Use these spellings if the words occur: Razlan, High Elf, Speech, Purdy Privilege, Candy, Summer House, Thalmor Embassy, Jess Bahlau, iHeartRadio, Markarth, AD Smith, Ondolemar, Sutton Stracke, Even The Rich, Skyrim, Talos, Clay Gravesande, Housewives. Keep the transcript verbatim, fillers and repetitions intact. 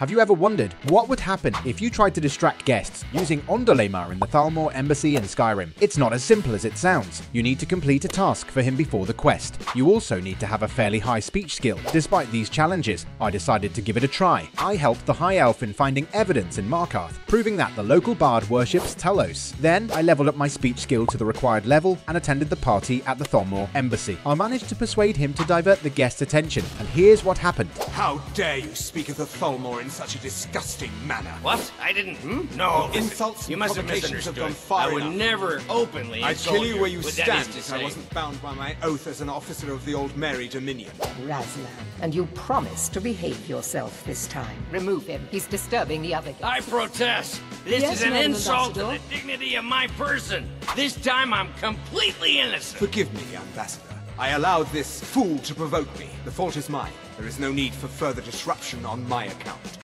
Have you ever wondered what would happen if you tried to distract guests using Ondolemar in the Thalmor Embassy in Skyrim? It's not as simple as it sounds. You need to complete a task for him before the quest. You also need to have a fairly high speech skill. Despite these challenges, I decided to give it a try. I helped the High Elf in finding evidence in Markarth, proving that the local bard worships Talos. Then, I leveled up my speech skill to the required level and attended the party at the Thalmor Embassy. I managed to persuade him to divert the guest's attention, and here's what happened. How dare you speak of the Thalmor in such a disgusting manner? What? I didn't. Hmm? No. Your insults. You must have misunderstood. Have I would enough. Never openly. I'd kill you where you stand if I wasn't bound by my oath as an officer of the Old Mary Dominion. Razlan, and you promise to behave yourself this time. Remove him. He's disturbing the other guests. I protest. This yes, is an insult to the dignity of my person. This time I'm completely innocent. Forgive me, Ambassador. I allowed this fool to provoke me. The fault is mine. There is no need for further disruption on my account.